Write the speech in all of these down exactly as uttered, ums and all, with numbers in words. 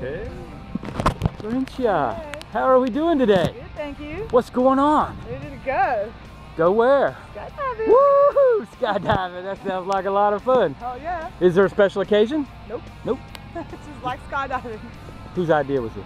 Hey. Laurentia, hey. How are we doing today? Good, thank you. What's going on? Where did it go? Go where? Skydiving. Woohoo! Skydiving. That sounds like a lot of fun. Oh yeah. Is there a special occasion? Nope. Nope. It's just like skydiving. Whose idea was this?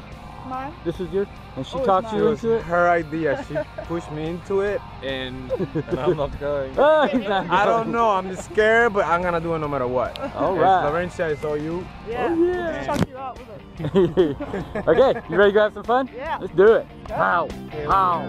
Mine. This is yours? And she oh, talked you into it? Her idea. She pushed me into it and, and I'm not going. Oh, he's not going. I don't know. I'm just scared, but I'm going to do it no matter what. All right. Laurentia, it's all you. Yeah. Oh, yeah. We'll just chuck you out with it. Okay. You ready to go have some fun? Yeah. Let's do it. Wow. Wow.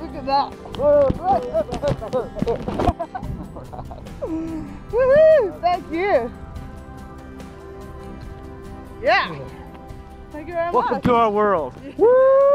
Look at that! Woohoo! Thank you! Yeah! Thank you very much! Welcome to our world! Woo!